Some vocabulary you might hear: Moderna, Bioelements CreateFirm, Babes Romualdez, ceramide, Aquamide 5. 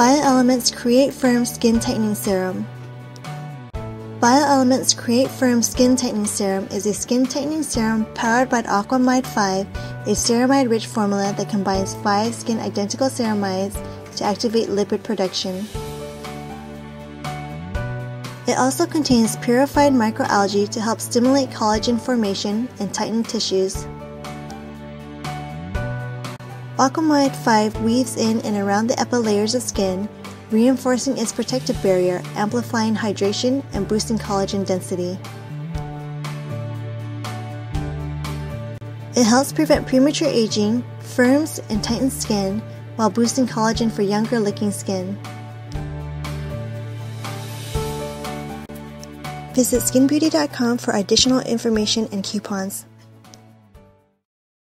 Bioelements CreateFirm Skin Tightening Serum. Bioelements CreateFirm Skin Tightening Serum is a skin tightening serum powered by Aquamide 5, a ceramide-rich formula that combines 5 skin-identical ceramides to activate lipid production. It also contains purified microalgae to help stimulate collagen formation and tighten tissues. Aquamide 5 weaves in and around the upper layers of skin, reinforcing its protective barrier, amplifying hydration, and boosting collagen density. It helps prevent premature aging, firms and tightens skin, while boosting collagen for younger looking skin. Visit skinbeauty.com for additional information and coupons.